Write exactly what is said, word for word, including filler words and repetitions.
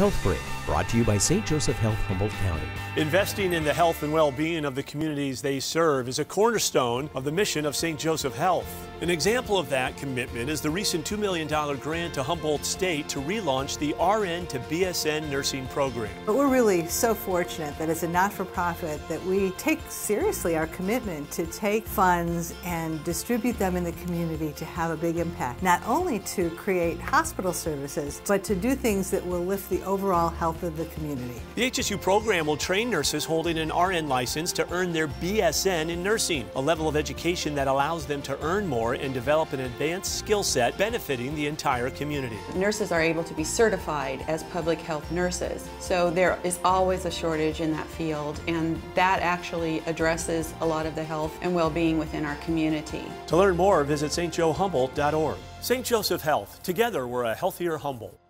Health Break, brought to you by Saint Joseph Health, Humboldt County. Investing in the health and well-being of the communities they serve is a cornerstone of the mission of Saint Joseph Health. An example of that commitment is the recent two million dollar grant to Humboldt State to relaunch the R N to B S N nursing program. But we're really so fortunate that as a not-for-profit that we take seriously our commitment to take funds and distribute them in the community to have a big impact, not only to create hospital services, but to do things that will lift the overall health of the community. The H S U program will train nurses holding an R N license to earn their B S N in nursing, a level of education that allows them to earn more and develop an advanced skill set benefiting the entire community. Nurses are able to be certified as public health nurses, so there is always a shortage in that field, and that actually addresses a lot of the health and well-being within our community. To learn more, visit S T joe humboldt dot org. Saint Joseph Health, together we're a healthier Humboldt.